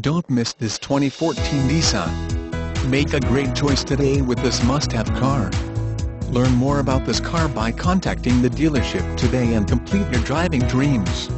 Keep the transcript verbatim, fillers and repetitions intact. Don't miss this twenty fourteen Nissan. Make a great choice today with this must-have car. Learn more about this car by contacting the dealership today and complete your driving dreams.